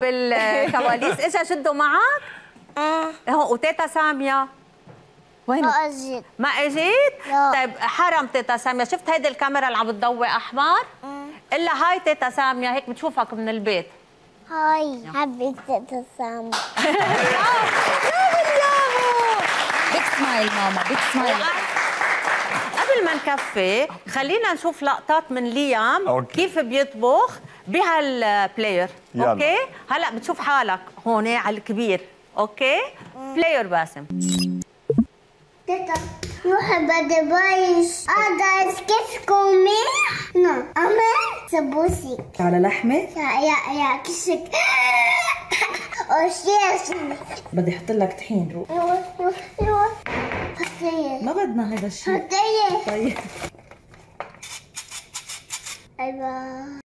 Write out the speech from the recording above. بالكواليس اجا جده معك؟ اهو وتيتا ساميه وين؟ ما اجت لا. طيب حرم تيتا ساميه، شفت هيدي الكاميرا اللي عم بتضوي احمر؟ الا هاي تيتا ساميه هيك بتشوفك من البيت. هاي حبيت تيتا ساميه. برافو. بيك سمايل ماما، بيك سمايل. قبل ما نكفي خلينا نشوف لقطات من ليام أوكي. كيف بيطبخ بهالبلاير. اوكي هلا بتشوف حالك هون على الكبير. اوكي بلاير باسم. تيتا روحي بدي بايش اقدر كيف ملح نو اعمل سبوسك على لحمه يا كشك وشيش بدي احط لك طحين روح ما بدنا هذا الشيء. طيب ايوه.